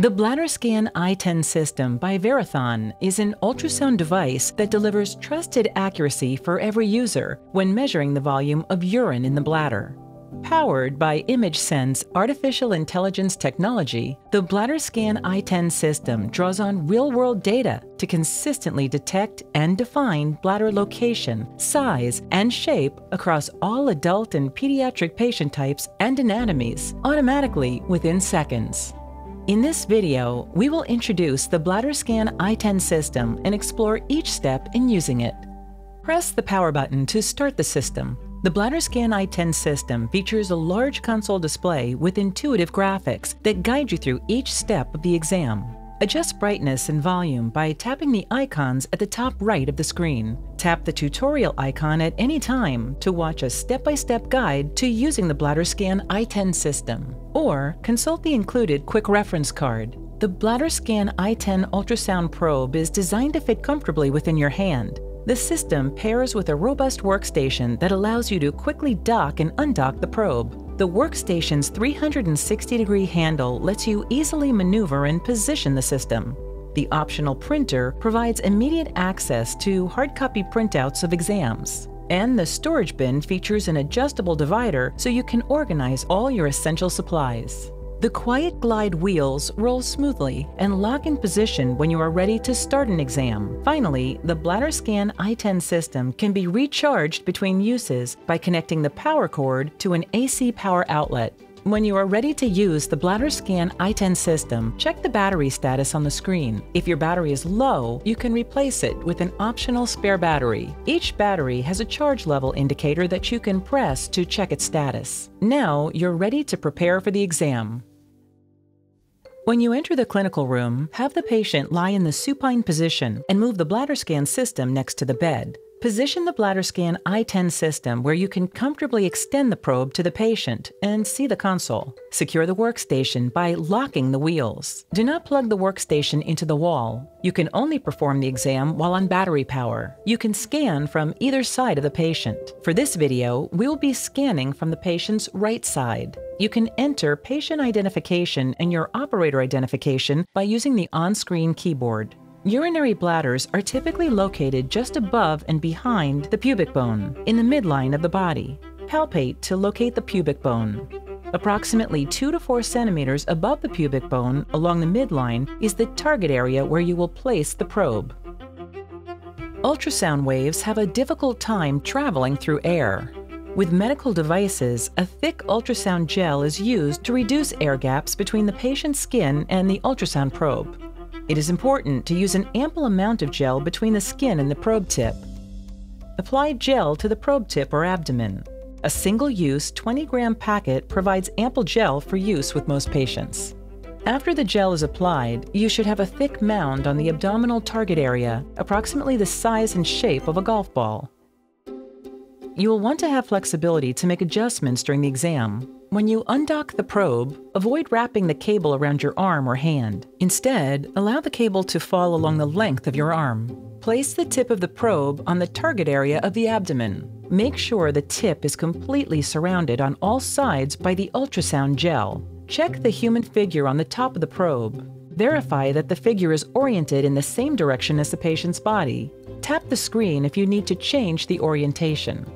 The BladderScan i10 system by Verathon is an ultrasound device that delivers trusted accuracy for every user when measuring the volume of urine in the bladder. Powered by ImageSense artificial intelligence technology, the BladderScan i10 system draws on real-world data to consistently detect and define bladder location, size, and shape across all adult and pediatric patient types and anatomies automatically within seconds. In this video, we will introduce the BladderScan i10 system and explore each step in using it. Press the power button to start the system. The BladderScan i10 system features a large console display with intuitive graphics that guide you through each step of the exam. Adjust brightness and volume by tapping the icons at the top right of the screen. Tap the tutorial icon at any time to watch a step-by-step guide to using the BladderScan i10 system, or consult the included quick reference card. The BladderScan i10 ultrasound probe is designed to fit comfortably within your hand. The system pairs with a robust workstation that allows you to quickly dock and undock the probe. The workstation's 360-degree handle lets you easily maneuver and position the system. The optional printer provides immediate access to hard copy printouts of exams. And the storage bin features an adjustable divider so you can organize all your essential supplies. The QuietGlide wheels roll smoothly and lock in position when you are ready to start an exam. Finally, the BladderScan i10 system can be recharged between uses by connecting the power cord to an AC power outlet. When you are ready to use the BladderScan i10 system, check the battery status on the screen. If your battery is low, you can replace it with an optional spare battery. Each battery has a charge level indicator that you can press to check its status. Now you're ready to prepare for the exam. When you enter the clinical room, have the patient lie in the supine position and move the BladderScan system next to the bed. Position the BladderScan i10 system where you can comfortably extend the probe to the patient and see the console. Secure the workstation by locking the wheels. Do not plug the workstation into the wall. You can only perform the exam while on battery power. You can scan from either side of the patient. For this video, we'll be scanning from the patient's right side. You can enter patient identification and your operator identification by using the on-screen keyboard. Urinary bladders are typically located just above and behind the pubic bone, in the midline of the body. Palpate to locate the pubic bone. Approximately 2 to 4 centimeters above the pubic bone along the midline is the target area where you will place the probe. Ultrasound waves have a difficult time traveling through air. With medical devices, a thick ultrasound gel is used to reduce air gaps between the patient's skin and the ultrasound probe. It is important to use an ample amount of gel between the skin and the probe tip. Apply gel to the probe tip or abdomen. A single-use 20-gram packet provides ample gel for use with most patients. After the gel is applied, you should have a thick mound on the abdominal target area, approximately the size and shape of a golf ball. You will want to have flexibility to make adjustments during the exam. When you undock the probe, avoid wrapping the cable around your arm or hand. Instead, allow the cable to fall along the length of your arm. Place the tip of the probe on the target area of the abdomen. Make sure the tip is completely surrounded on all sides by the ultrasound gel. Check the human figure on the top of the probe. Verify that the figure is oriented in the same direction as the patient's body. Tap the screen if you need to change the orientation.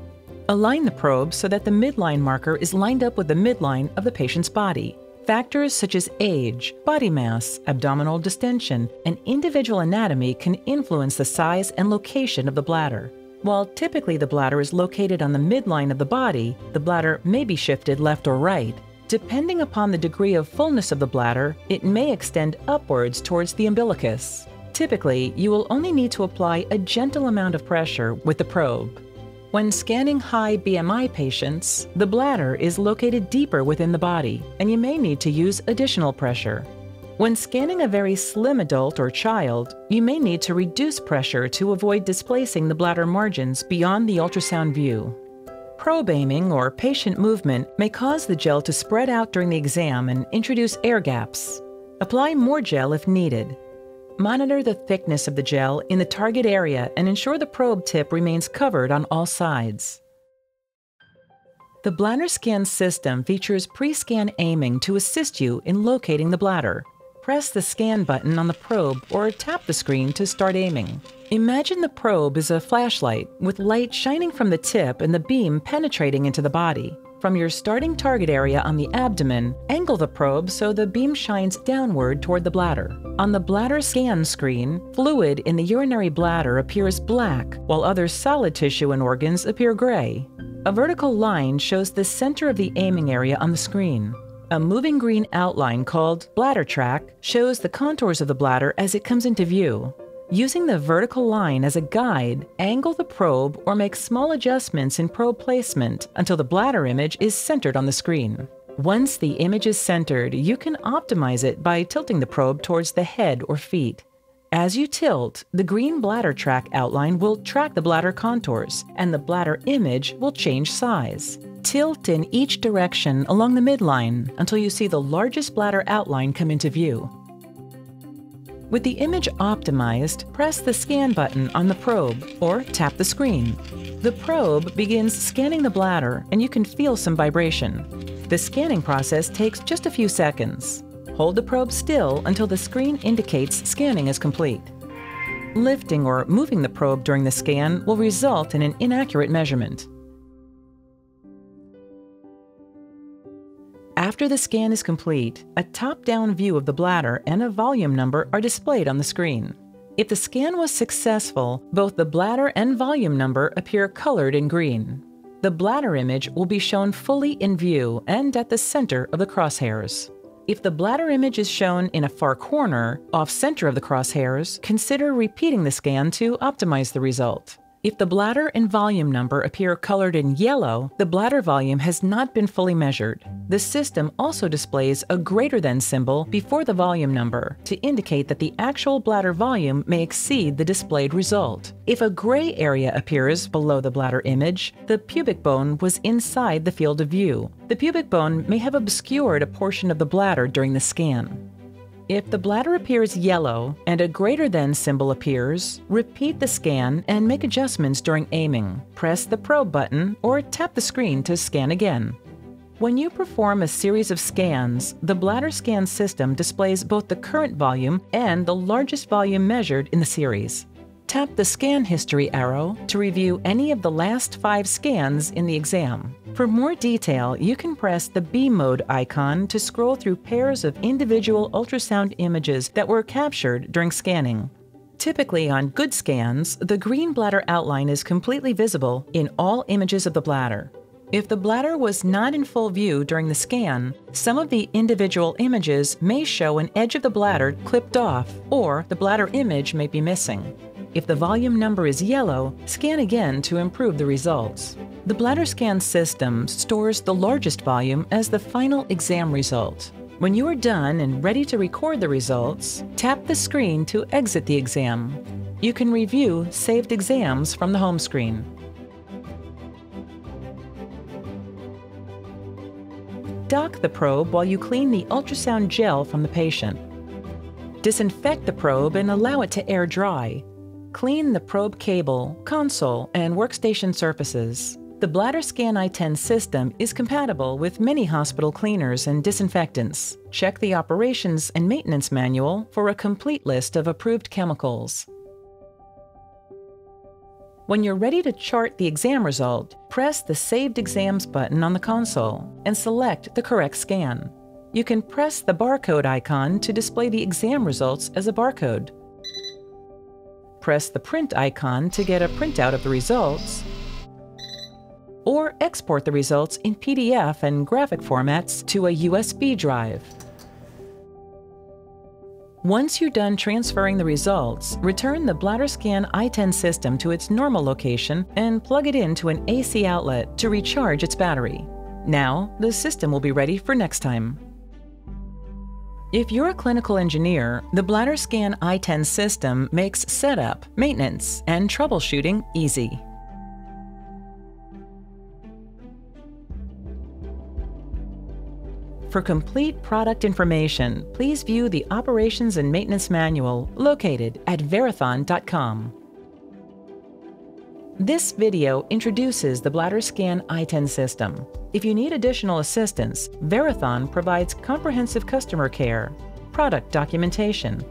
Align the probe so that the midline marker is lined up with the midline of the patient's body. Factors such as age, body mass, abdominal distension, and individual anatomy can influence the size and location of the bladder. While typically the bladder is located on the midline of the body, the bladder may be shifted left or right. Depending upon the degree of fullness of the bladder, it may extend upwards towards the umbilicus. Typically, you will only need to apply a gentle amount of pressure with the probe. When scanning high BMI patients, the bladder is located deeper within the body, and you may need to use additional pressure. When scanning a very slim adult or child, you may need to reduce pressure to avoid displacing the bladder margins beyond the ultrasound view. Probe aiming or patient movement may cause the gel to spread out during the exam and introduce air gaps. Apply more gel if needed. Monitor the thickness of the gel in the target area and ensure the probe tip remains covered on all sides. The BladderScan system features pre-scan aiming to assist you in locating the bladder. Press the scan button on the probe or tap the screen to start aiming. Imagine the probe is a flashlight with light shining from the tip and the beam penetrating into the body. From your starting target area on the abdomen, angle the probe so the beam shines downward toward the bladder. On the bladder scan screen, fluid in the urinary bladder appears black, while other solid tissue and organs appear gray. A vertical line shows the center of the aiming area on the screen. A moving green outline called bladder track shows the contours of the bladder as it comes into view. Using the vertical line as a guide, angle the probe or make small adjustments in probe placement until the bladder image is centered on the screen. Once the image is centered, you can optimize it by tilting the probe towards the head or feet. As you tilt, the green bladder track outline will track the bladder contours, and the bladder image will change size. Tilt in each direction along the midline until you see the largest bladder outline come into view. With the image optimized, press the scan button on the probe or tap the screen. The probe begins scanning the bladder and you can feel some vibration. The scanning process takes just a few seconds. Hold the probe still until the screen indicates scanning is complete. Lifting or moving the probe during the scan will result in an inaccurate measurement. After the scan is complete, a top-down view of the bladder and a volume number are displayed on the screen. If the scan was successful, both the bladder and volume number appear colored in green. The bladder image will be shown fully in view and at the center of the crosshairs. If the bladder image is shown in a far corner, off-center of the crosshairs, consider repeating the scan to optimize the result. If the bladder and volume number appear colored in yellow, the bladder volume has not been fully measured. The system also displays a greater than symbol before the volume number to indicate that the actual bladder volume may exceed the displayed result. If a gray area appears below the bladder image, the pubic bone was inside the field of view. The pubic bone may have obscured a portion of the bladder during the scan. If the bladder appears yellow and a greater than symbol appears, repeat the scan and make adjustments during aiming. Press the probe button or tap the screen to scan again. When you perform a series of scans, the bladder scan system displays both the current volume and the largest volume measured in the series. Tap the scan history arrow to review any of the last 5 scans in the exam. For more detail, you can press the B mode icon to scroll through pairs of individual ultrasound images that were captured during scanning. Typically on good scans, the green bladder outline is completely visible in all images of the bladder. If the bladder was not in full view during the scan, some of the individual images may show an edge of the bladder clipped off, or the bladder image may be missing. If the volume number is yellow, scan again to improve the results. The bladder scan system stores the largest volume as the final exam result. When you are done and ready to record the results, tap the screen to exit the exam. You can review saved exams from the home screen. Dock the probe while you clean the ultrasound gel from the patient. Disinfect the probe and allow it to air dry. Clean the probe cable, console, and workstation surfaces. The BladderScan i10 system is compatible with many hospital cleaners and disinfectants. Check the operations and maintenance manual for a complete list of approved chemicals. When you're ready to chart the exam result, press the Saved Exams button on the console and select the correct scan. You can press the barcode icon to display the exam results as a barcode. Press the print icon to get a printout of the results, or export the results in PDF and graphic formats to a USB drive. Once you're done transferring the results, return the BladderScan i10 system to its normal location and plug it into an AC outlet to recharge its battery. Now, the system will be ready for next time. If you're a clinical engineer, the BladderScan i10 system makes setup, maintenance, and troubleshooting easy. For complete product information, please view the Operations and Maintenance Manual located at verathon.com. This video introduces the BladderScan i10 system. If you need additional assistance, Verathon provides comprehensive customer care. product documentation,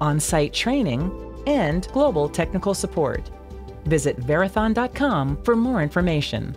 on-site training, and global technical support. Visit Verathon.com for more information.